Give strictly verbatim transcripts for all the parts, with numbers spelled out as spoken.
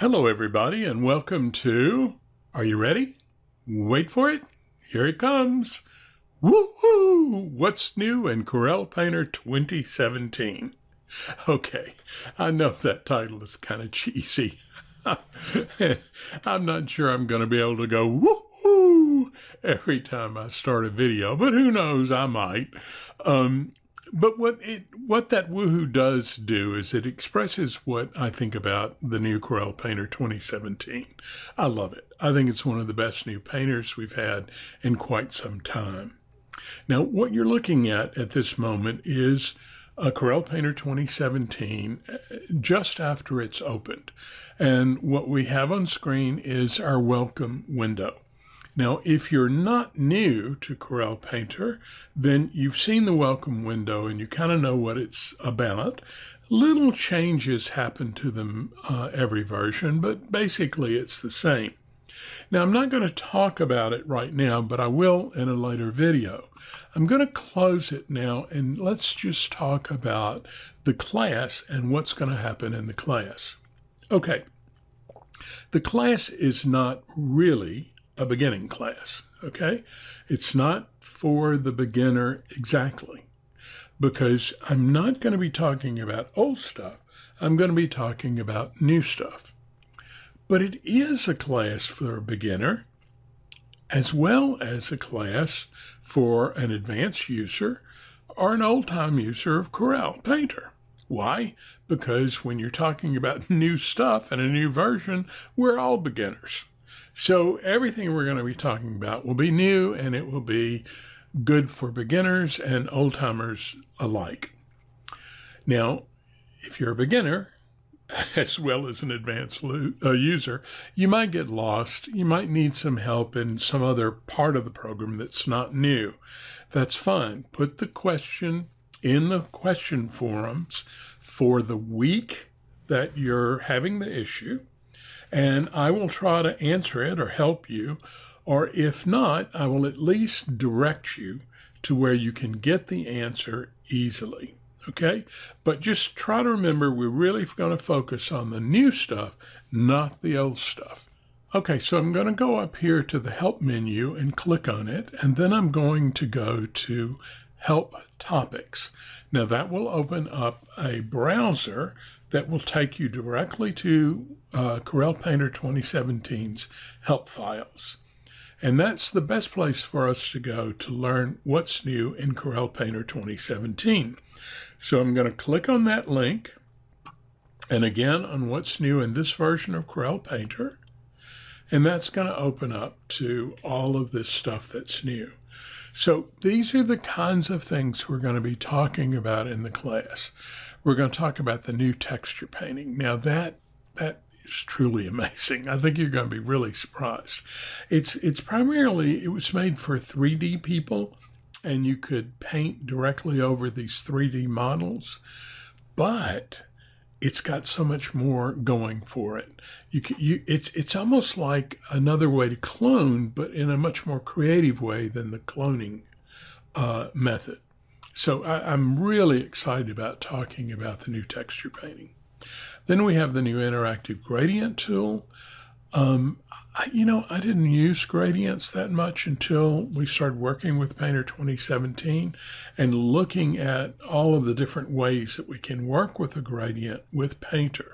Hello everybody and welcome to, are you ready? Wait for it, here it comes. Woohoo! What's new in Corel Painter twenty seventeen? Okay, I know that title is kind of cheesy. I'm not sure I'm going to be able to go woohoo every time I start a video, but who knows, I might. Um, But what it, what that woohoo does do is it expresses what I think about the new Corel Painter twenty seventeen. I love it. I think it's one of the best new painters we've had in quite some time. Now, what you're looking at at this moment is a Corel Painter twenty seventeen just after it's opened. And what we have on screen is our welcome window. Now, if you're not new to Corel Painter, then you've seen the welcome window and you kind of know what it's about. Little changes happen to them uh, every version, but basically it's the same. Now, I'm not going to talk about it right now, but I will in a later video. I'm going to close it now and let's just talk about the class and what's going to happen in the class. Okay, the class is not really a beginning class, okay? It's not for the beginner exactly, because I'm not going to be talking about old stuff. I'm going to be talking about new stuff. But it is a class for a beginner, as well as a class for an advanced user or an old-time user of Corel Painter. Why? Because when you're talking about new stuff and a new version, we're all beginners. So everything we're going to be talking about will be new, and it will be good for beginners and old-timers alike. Now, if you're a beginner, as well as an advanced uh, user, you might get lost. You might need some help in some other part of the program that's not new. That's fine. Put the question in the question forums for the week that you're having the issue, and I will try to answer it or help you, or if not, I will at least direct you to where you can get the answer easily, okay? But just try to remember, we're really going to focus on the new stuff, not the old stuff. Okay, so I'm going to go up here to the Help menu and click on it, and then I'm going to go to Help Topics. Now, that will open up a browser that will take you directly to uh, Corel Painter twenty seventeen's help files. And that's the best place for us to go to learn what's new in Corel Painter twenty seventeen. So I'm going to click on that link, and again on what's new in this version of Corel Painter, and that's going to open up to all of this stuff that's new. So these are the kinds of things we're going to be talking about in the class. We're going to talk about the new texture painting. Now that that is truly amazing. I think you're going to be really surprised. It's it's primarily, it was made for three D people, and you could paint directly over these three D models, but it's got so much more going for it. You, can, you it's it's almost like another way to clone, but in a much more creative way than the cloning uh, method. So I, I'm really excited about talking about the new texture painting. Then we have the new interactive gradient tool. Um, I, you know, I didn't use gradients that much until we started working with Painter twenty seventeen and looking at all of the different ways that we can work with a gradient with Painter.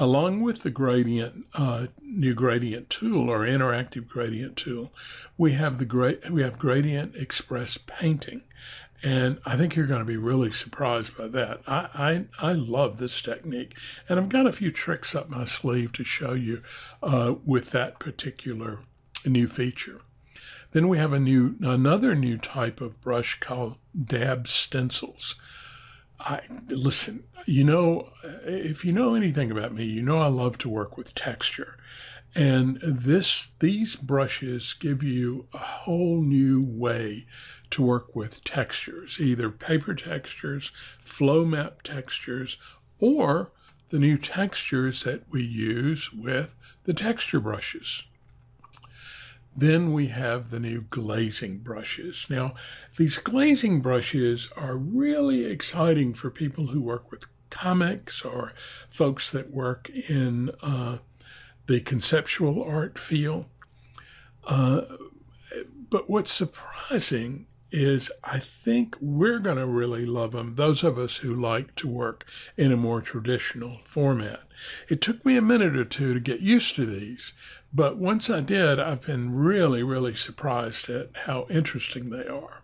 Along with the gradient, uh, new gradient tool or interactive gradient tool, we have the gra we have Gradient Express Painting, and I think you're going to be really surprised by that. I I, I love this technique, and I've got a few tricks up my sleeve to show you uh, with that particular new feature. Then we have a new another new type of brush called dab stencils. I, listen, you know, if you know anything about me, you know I love to work with texture. And this, these brushes give you a whole new way to work with textures, either paper textures, flow map textures, or the new textures that we use with the texture brushes. Then we have the new glazing brushes. Now, these glazing brushes are really exciting for people who work with comics or folks that work in uh, the conceptual art feel. Uh, but what's surprising is I think we're going to really love them, those of us who like to work in a more traditional format. It took me a minute or two to get used to these, but once I did, I've been really, really surprised at how interesting they are.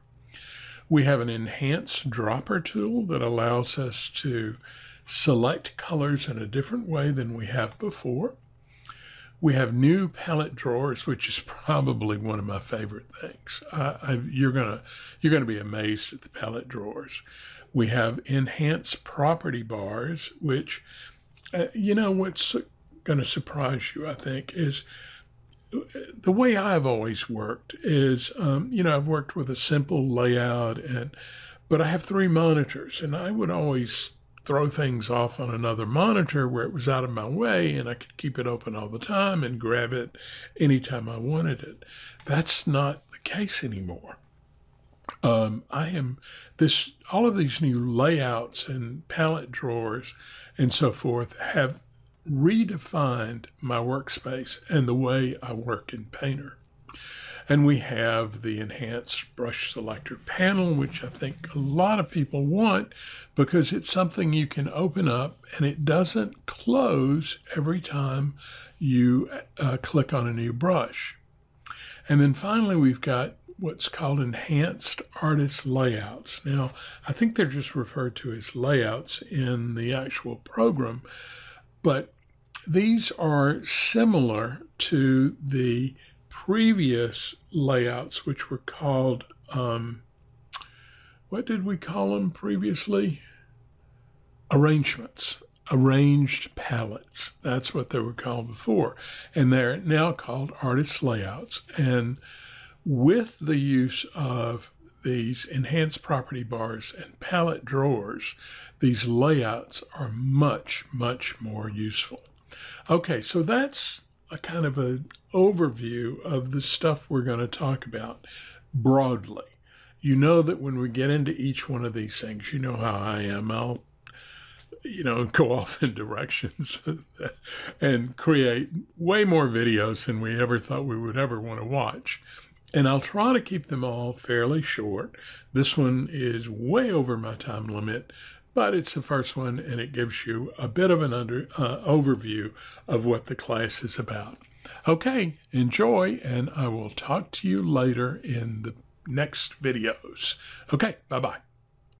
We have an enhanced dropper tool that allows us to select colors in a different way than we have before. We have new palette drawers, which is probably one of my favorite things. I, I, you're gonna, you're gonna be amazed at the palette drawers. We have enhanced property bars, which, uh, you know, what's gonna surprise you, I think, is the way I've always worked is, um, you know, I've worked with a simple layout, and but I have three monitors, and I would always throw things off on another monitor where it was out of my way and I could keep it open all the time and grab it anytime I wanted it. That's not the case anymore. Um, I am this, all of these new layouts and palette drawers and so forth have redefined my workspace and the way I work in Painter. And we have the enhanced brush selector panel, which I think a lot of people want because it's something you can open up and it doesn't close every time you uh, click on a new brush. And then finally, we've got what's called enhanced artist layouts. Now, I think they're just referred to as layouts in the actual program, but these are similar to the previous layouts, which were called, um, what did we call them previously? Arrangements, arranged palettes. That's what they were called before. And they're now called artist layouts. And with the use of these enhanced property bars and palette drawers, these layouts are much, much more useful. Okay, so that's a kind of an overview of the stuff we're going to talk about broadly. You know that when we get into each one of these things, you know how I am. I'll, you know, go off in directions and create way more videos than we ever thought we would ever want to watch. And I'll try to keep them all fairly short. This one is way over my time limit, but it's the first one, and it gives you a bit of an under, uh, overview of what the class is about. Okay, enjoy, and I will talk to you later in the next videos. Okay, bye-bye.